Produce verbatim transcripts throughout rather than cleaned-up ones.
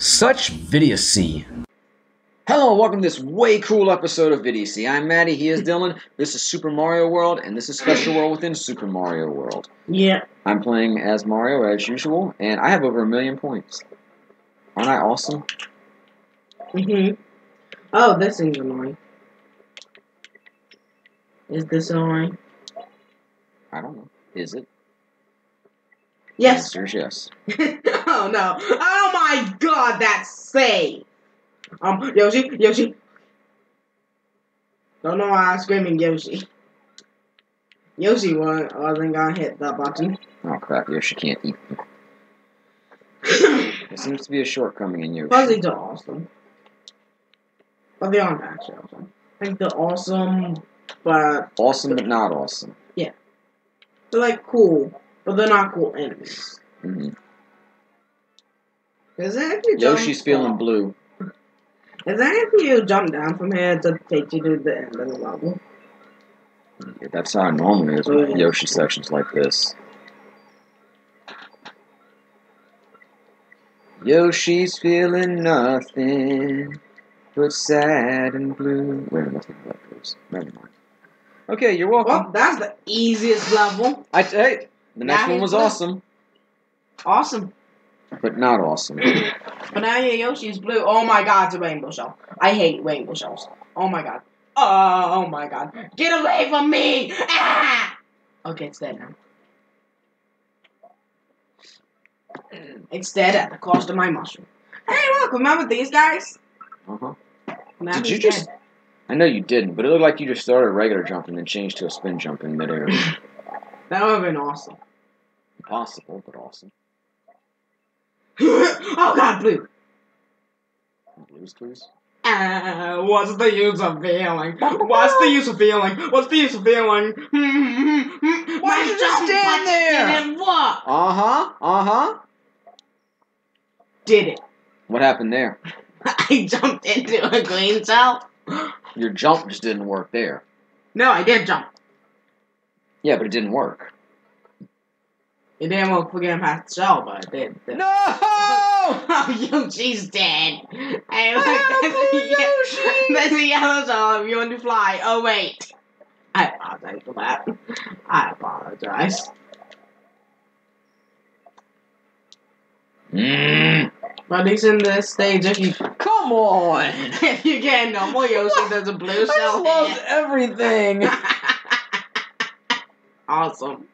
Such Vidiocy. Hello and welcome to this way cool episode of Vidiocy. I'm Matty, he is Dylan, this is Super Mario World, and this is Special World within Super Mario World. Yeah. I'm playing as Mario as usual, and I have over a million points. Aren't I awesome? Mm-hmm. Oh, this thing's annoying. Is this annoying? I don't know. Is it? Yes. Answer's yes. Oh no. Oh my god, that's safe. Um, Yoshi, Yoshi. Don't know why I'm screaming Yoshi. Yoshi wasn't, wasn't gonna hit that button. Oh crap, Yoshi can't eat them. There seems to be a shortcoming in Yoshi. Fuzzies are awesome. But they aren't actually awesome. I think they're awesome, but... Awesome but not awesome. Yeah. They're like cool, but they're not cool enemies. Mm-hmm. Yoshi's feeling blue. Is that if you jump down from here to take you to the end of the level? Yeah, that's how it normally is with Yoshi sections like this. Yoshi's feeling nothing but sad and blue. Wait a minute, that goes. Never mind. Okay, you're welcome. Well, that's the easiest level. I hey, the next one was awesome. Awesome. But not awesome. But now your Yoshi's blue. Oh my god, it's a rainbow shell. I hate rainbow shells. Oh my god. Oh, oh my god. Get away from me! Ah! Okay, it's dead now. It's dead at the cost of my mushroom. Hey, look, remember these guys? Uh-huh. Did you just... Dead. I know you didn't, but it looked like you just started a regular jump and then changed to a spin jump in midair. That would have been awesome. Impossible, but awesome. Oh god, blue! Blues, please. Uh, what's the use of feeling? What's the use of feeling? What's the use of feeling? Why did you just stand there? Uh-huh, uh-huh. Did it. What happened there? I jumped into a green cell. Your jump just didn't work there. No, I did jump. Yeah, but it didn't work. It didn't work for getting past the shell, but it did. did. No! Oh, Yoshi's dead. Hey, look, there's, a there's a yellow shell if you want to fly. Oh, wait. I apologize for that. I apologize. Mm. But at least in this stage, if you... Come on! If you get normal Yoshi, there's a blue shell. I lost everything. Awesome.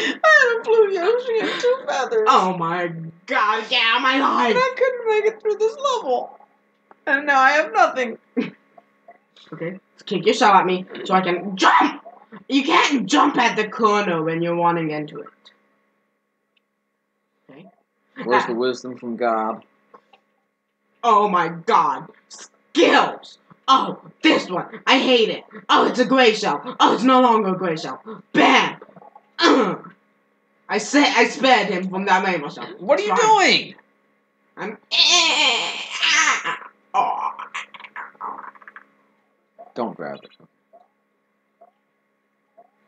I had a blue Yoshi and two feathers. Oh my god, yeah, my life. And I couldn't make it through this level. And now I have nothing. Okay, kick your shell at me so I can jump. You can't jump at the corner when you're wanting into it. Okay. Where's the wisdom from God? Oh my god. Skills. Oh, this one. I hate it. Oh, it's a gray shell. Oh, it's no longer a gray shell. Bam. I said I spared him from that rainbow shell. What are you Sorry. doing? I'm. Don't grab it.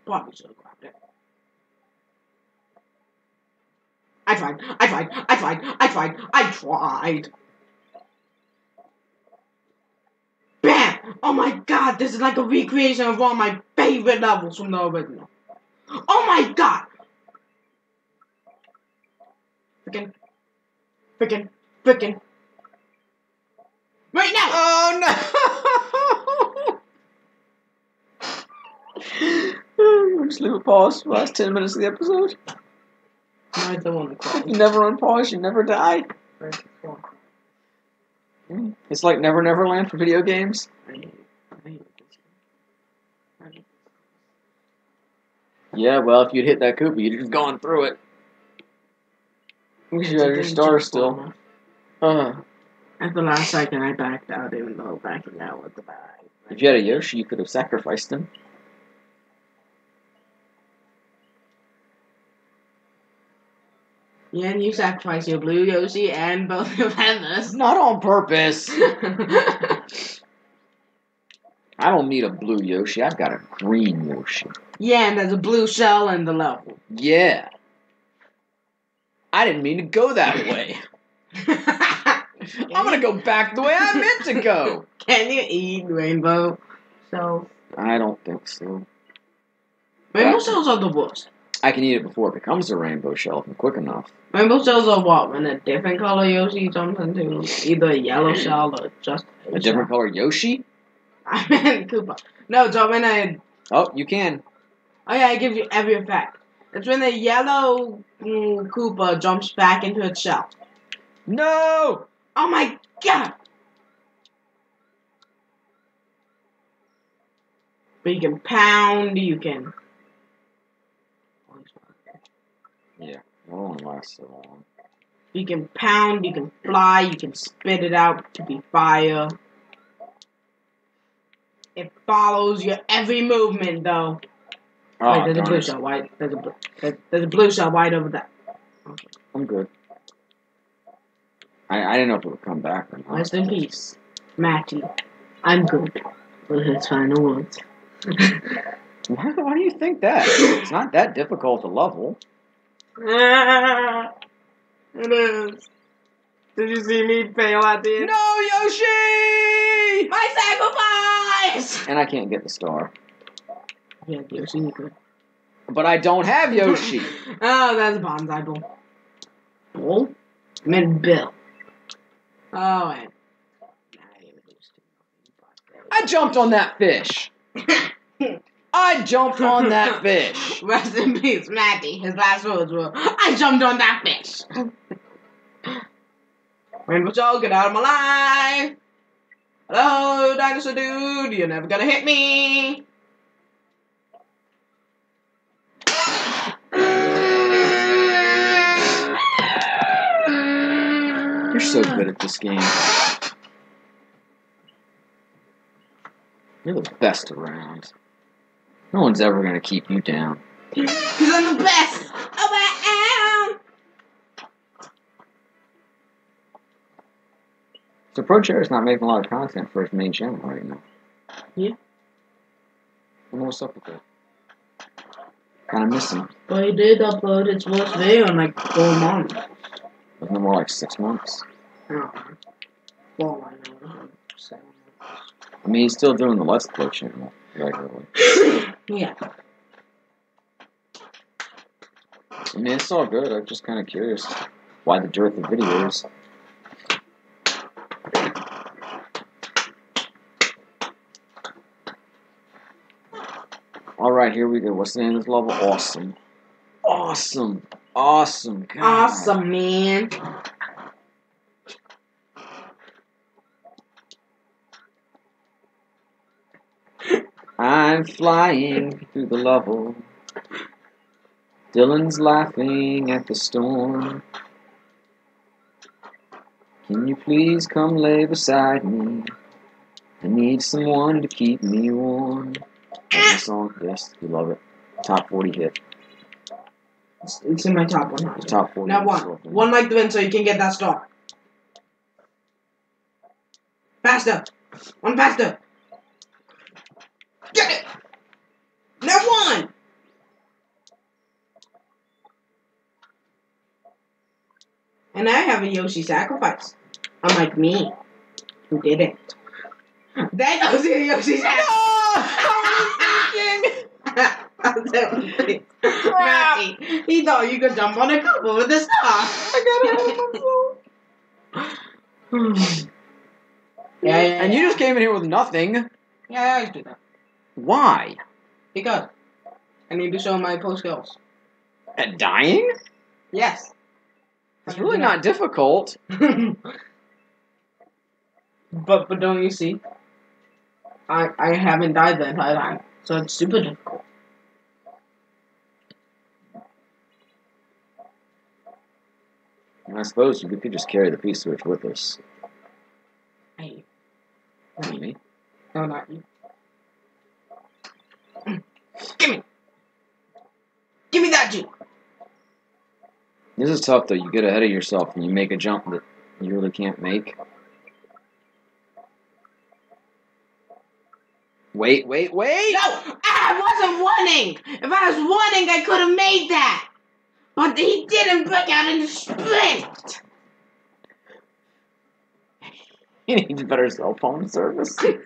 Probably should have grabbed it. I tried. I tried. I tried. I tried. I tried. Bam! Oh my god! This is like a recreation of one of my favorite levels from the original. Oh my god! Frickin', frickin', frickin'. Right now! Oh no! We'll just leave a pause for the last ten minutes of the episode. I don't want to you never unpause, you never die. It's like Never Never Land for video games. Yeah, well, if you'd hit that Koopa, you'd have gone through it. You had your star still. Uh. At the last second, I backed out, even though backing out was the bad. If you had a Yoshi, you could have sacrificed him. Yeah, and you sacrificed your blue Yoshi and both your feathers. Not on purpose. I don't need a blue Yoshi. I've got a green Yoshi. Yeah, and there's a blue shell in the level. Yeah. I didn't mean to go that way. I'm gonna go back the way I meant to go. Can you eat rainbow shells? I don't think so. Rainbow but shells are the worst. I can eat it before it becomes a rainbow shell if I'm quick enough. Rainbow shells are what? When a different color Yoshi jumps into either a yellow shell or just a, a different shell. Color Yoshi? I mean Koopa. No, jump in a... Oh, you can. Oh yeah, it gives you every effect. It's when the yellow mm, Koopa jumps back into its shell. No! Oh my god! But you can pound, you can... Yeah, it won't last so long. You can pound, you can fly, you can spit it out to be fire. It follows your every movement, though. Oh, wait, there's a blue shell, white. There's a blue, there's, there's a blue shell, white over there. Okay. I'm good. I I didn't know if it would come back or not. Rest in peace, Matty. I'm good. With his final words. why, why do you think that? It's not that difficult to level. It is. Did you see me fail at the end? No, Yoshi! My sacrifice! And I can't get the star. Yeah, Yoshi, good. But I don't have Yoshi. Oh, that's a bonsai bull. Bull? I meant Bill. Oh, and I jumped on that fish. I jumped on that fish. Rest in peace, Matty. His last words were, "I jumped on that fish." Rainbow Joe, get out of my life. Hello, dinosaur dude. You're never gonna hit me. You're so good at this game. You're the best around. No one's ever gonna keep you down. Because I'm the best around. So ProChair is not making a lot of content for his main channel right now. Yeah. And what's up with that? Kind of missing. But he did upload its first video in like four months. Wasn't it more like six months? No. Well, I know. one hundred percent. I mean, he's still doing the Let's Play channel regularly. Yeah. I mean, it's all good. I'm just kind of curious why the dearth of videos. Alright, here we go. What's the name of this level? Awesome. Awesome. Awesome. God. Awesome, man. I'm flying through the level. Dylan's laughing at the storm. Can you please come lay beside me? I need someone to keep me warm. That's the song. Yes, you love it. Top forty hit. It's, it's in my top one hundred. Top forty. Now one. One like the wind so you can get that star. Faster. One faster. Get it. Now one. And I have a Yoshi sacrifice. Unlike me. Who did it? That goes to Yoshi sacrifice. No! Matty, he thought you could jump on a couple with a star. I gotta help myself. Yeah, and you just came in here with nothing. Yeah, I always do that. Why? Because I need to show my pro skills. At dying? Yes. It's really not difficult. but but don't you see? I I haven't died that entire time, so it's super difficult. And I suppose we could just carry the peace switch with us. Hey. Not me. No, not you. Give me. Give me that G. This is tough though. You get ahead of yourself and you make a jump that you really can't make. Wait, wait, wait! No! I wasn't running! If I was running, I could have made that! But he didn't break out in the sprint! He needs better cell phone service. Damn,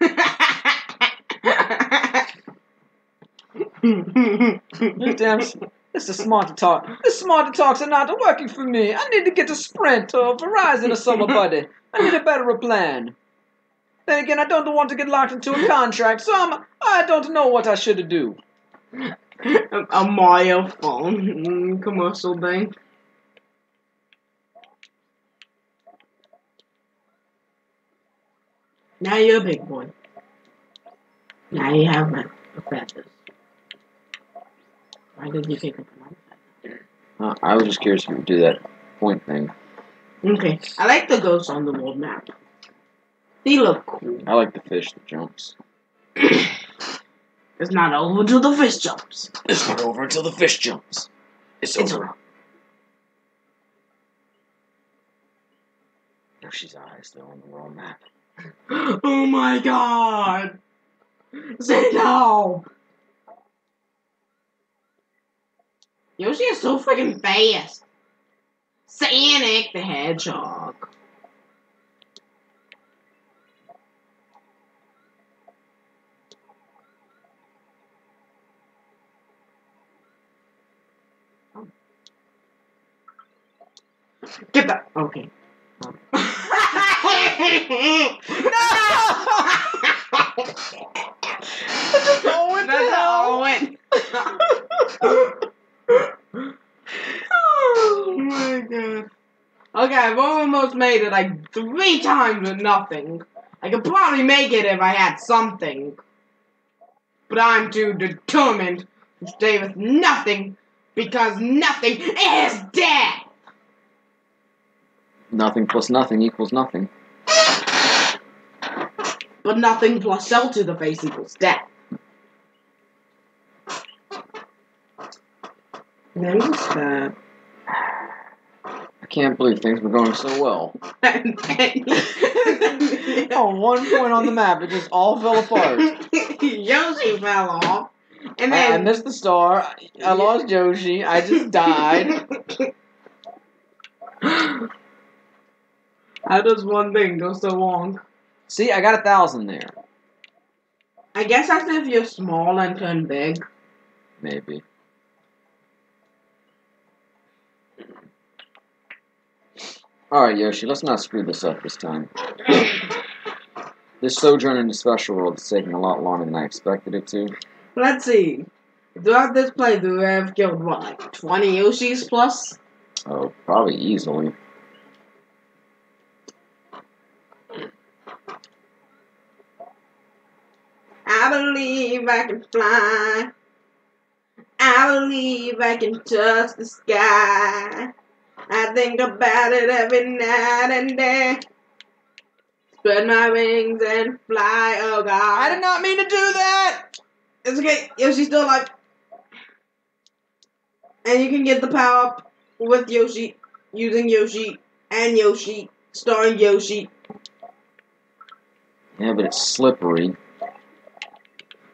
this is smart to talk. This smart to talks are not working for me. I need to get to Sprint or Verizon or somebody. I need a better plan. Then again, I don't want to get locked into a contract, so I'm, I don't know what I should do. A Mario phone commercial thing. Now you're a big boy. Now you have my feathers. Why did you take it from my uh, I was just curious if you would do that point thing. Okay. I like the ghosts on the world map. They look cool. I like the fish that jumps. It's not over until the fish jumps. It's not over until the fish jumps. It's, it's over. over. Yoshi's eyes, they're on the wrong map. Oh my god! Say no! Yoshi is so freaking fast. Sanic the Hedgehog. Oh. Get that. Okay. Oh. No! That's Owen. That's Owen. Oh my god. Okay, I've almost made it like three times with nothing. I could probably make it if I had something. But I'm too determined to stay with nothing because nothing is death! Nothing plus nothing equals nothing. But nothing plus L to the face equals death. Now what's that? I can't believe things were going so well. On one point on the map, it just all fell apart. Yoshi fell off. And then I, I missed the star. I lost Yoshi. I just died. How does one thing go so long? See, I got a thousand there. I guess that's if you're small and turn big. Maybe. Alright, Yoshi, let's not screw this up this time. This sojourn into Special World is taking a lot longer than I expected it to. Let's see. Throughout this playthrough, I have killed, what, like twenty Yoshis plus? Oh, probably easily. I believe I can fly. I believe I can touch the sky. I think about it every night and day. Spread my wings and fly, oh god. I did not mean to do that! It's okay, Yoshi's still alive. And you can get the power up with Yoshi, using Yoshi, and Yoshi, starring Yoshi. Yeah, but it's slippery.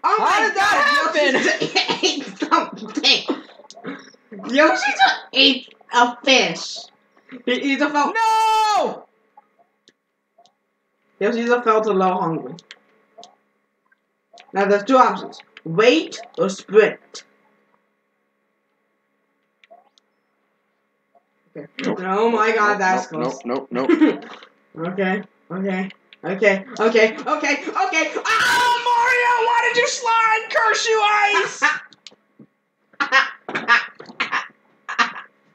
Oh How did that happen? Yoshi just ate something. Yoshi just ate a fish. He either felt no. Yoshi either felt a little hungry. Now there's two options: wait or sprint. Okay. Nope. Oh my God, nope, that's nope, close. Nope, nope, nope. Okay, okay, okay, okay, okay, okay. Ah! Why did you slide? Curse you,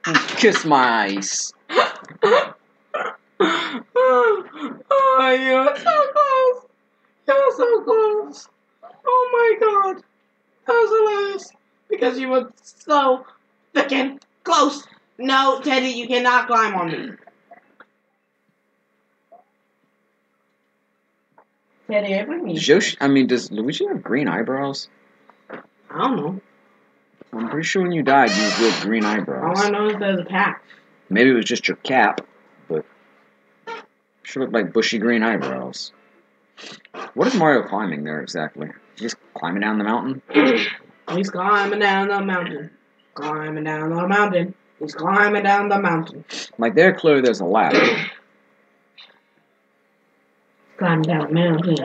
Ice! Kiss my ice. Oh, you're so close. You're so close. Oh my god. That was hilarious. Because you were so freaking close. No, Teddy, you cannot climb on me. Teddy, I mean, Yoshi, I mean, does Luigi have green eyebrows? I don't know. I'm pretty sure when you died, you had real green eyebrows. All I know is there's a pack. Maybe it was just your cap, but it sure looked like bushy green eyebrows. What is Mario climbing there exactly? He's climbing down the mountain? He's climbing down the mountain. Climbing down the mountain. He's climbing down the mountain. Like, there clearly there's a ladder. Climb down the mountain.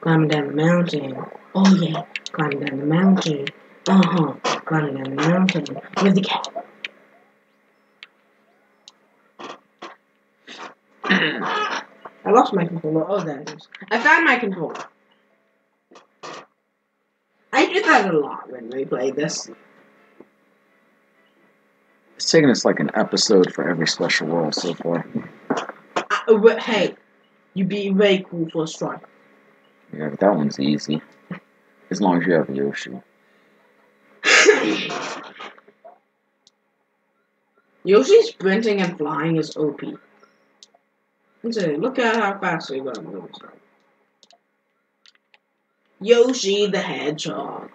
Climbing down the mountain. Oh yeah. Climbing down the mountain. Uh-huh. Climbing down the mountain. Where's the cat? I lost my controller. Oh, there it is. I found my controller. I did that a lot when we played this. It's taken us like an episode for every special world so far. Uh, but hey, you'd be way cool for a strike. Yeah, but that one's easy. As long as you have a Yoshi. Yoshi sprinting and flying is O P. Look at how fast we got on this. Yoshi the Hedgehog.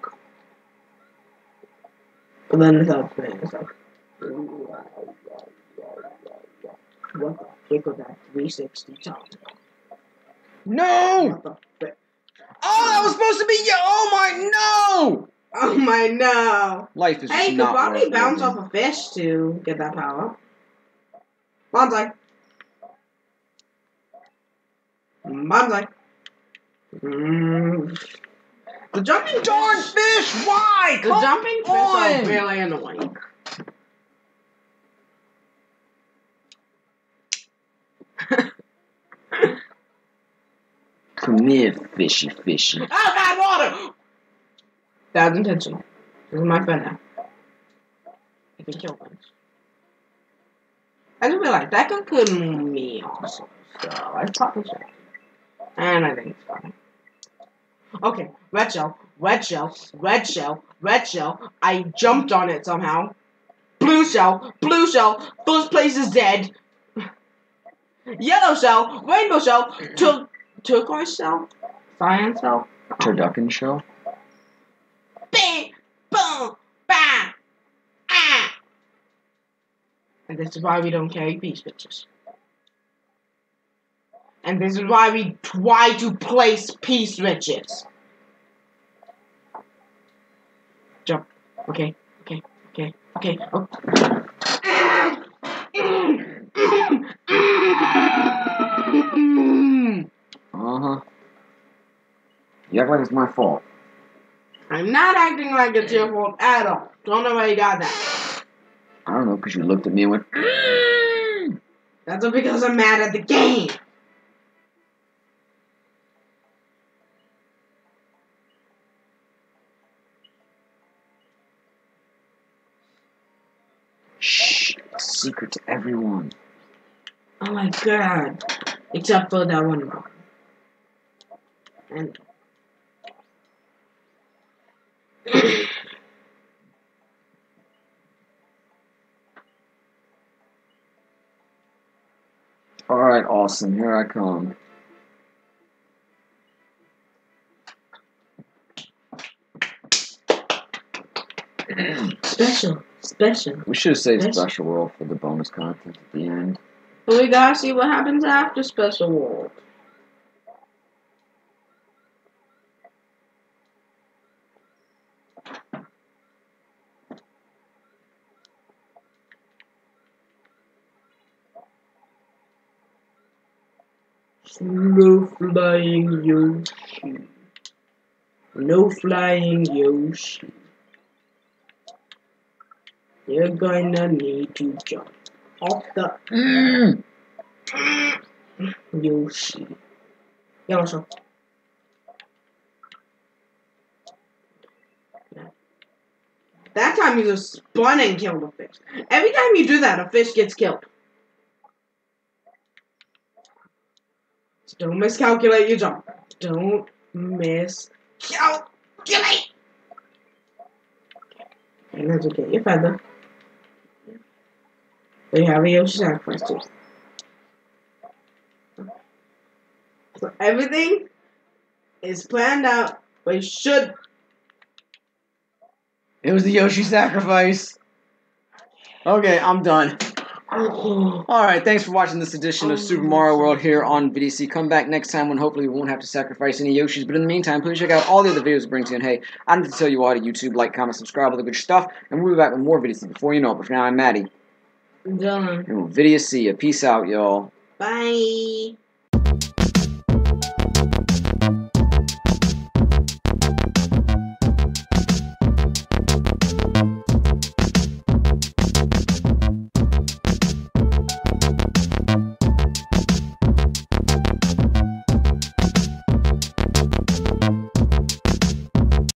But then it's up there. It's like, what the frick was that three sixty time? No! What the frick? Oh, that was supposed to be your. Oh my no! Oh my no! Life is hey, just not. Hey, could probably bounce off a fish to get that power. Bonsai. Bonsai. Mm. The jumping darn fish! Why? The Come jumping fish on. Are really annoying. Come here, fishy, fishy. Outside water! That was intentional. This is my friend now. I can kill things. I just realized that could kill me also. So I probably should. And I think it's fine. Okay, red shell, red shell, red shell, red shell. I jumped on it somehow. Blue shell, blue shell, first place is dead. Yellow shell, rainbow shell, tur turquoise shell, cyan shell, turducken shell. Bing, boom, bam, ah. And this is why we don't carry these pictures. And this is why we try to place peace riches. Jump. Okay. Okay. Okay. Okay. Oh. Uh-huh. You act like it's my fault. I'm not acting like it's your fault at all. Don't know where you got that. I don't know, because you looked at me and went, mm. That's because I'm mad at the game. Secret to everyone. Oh my god. Except for that one rock. And alright, awesome. Here I come. Special. Special. We should have saved special. special World for the bonus content at the end. But we gotta see what happens after Special World. Slow flying Yoshi. No flying Yoshi. You're gonna need to jump off the mm. Yoshi. Yellow shell. That time you just spun and killed a fish. Every time you do that, a fish gets killed. So don't miscalculate your jump. Don't miscalculate. And that's okay. Your feather. They have a Yoshi sacrifice too. So everything is planned out, but you should. It was the Yoshi sacrifice. Okay, I'm done. Oh. Alright, thanks for watching this edition of Super Mario World here on V D C. Come back next time when hopefully we won't have to sacrifice any Yoshis. But in the meantime, please check out all the other videos it brings you. And hey, I need to tell you all to YouTube, like, comment, subscribe, all the good stuff. And we'll be back with more V D C before you know it. But for now, I'm Matty. Dylan. And we'll Vidiocy. Peace out, y'all. Bye.